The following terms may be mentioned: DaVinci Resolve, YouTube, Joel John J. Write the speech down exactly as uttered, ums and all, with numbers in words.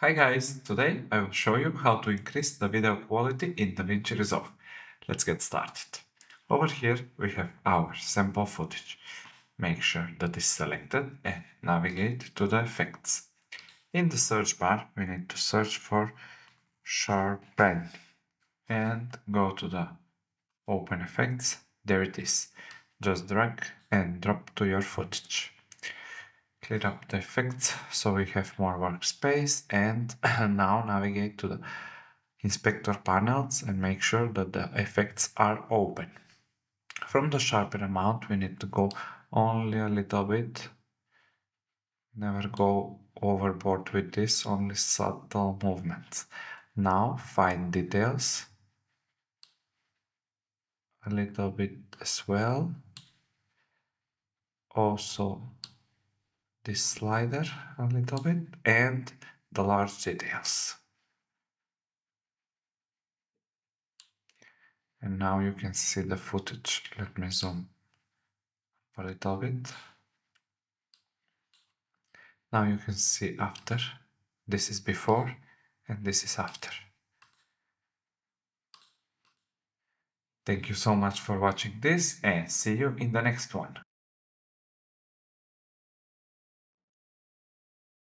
Hi guys, today I will show you how to increase the video quality in DaVinci Resolve. Let's get started. Over here we have our sample footage. Make sure that it's selected and navigate to the effects. In the search bar we need to search for sharpen and go to the open effects. There it is. Just drag and drop to your footage. Clear up the effects so we have more workspace, and now navigate to the inspector panels and make sure that the effects are open. From the sharpen amount we need to go only a little bit. Never go overboard with this, only subtle movements. Now find details a little bit as well. Also this slider a little bit, and the large details. And now you can see the footage. Let me zoom a little bit. Now you can see after. This is before and this is after. Thank you so much for watching this, and see you in the next one.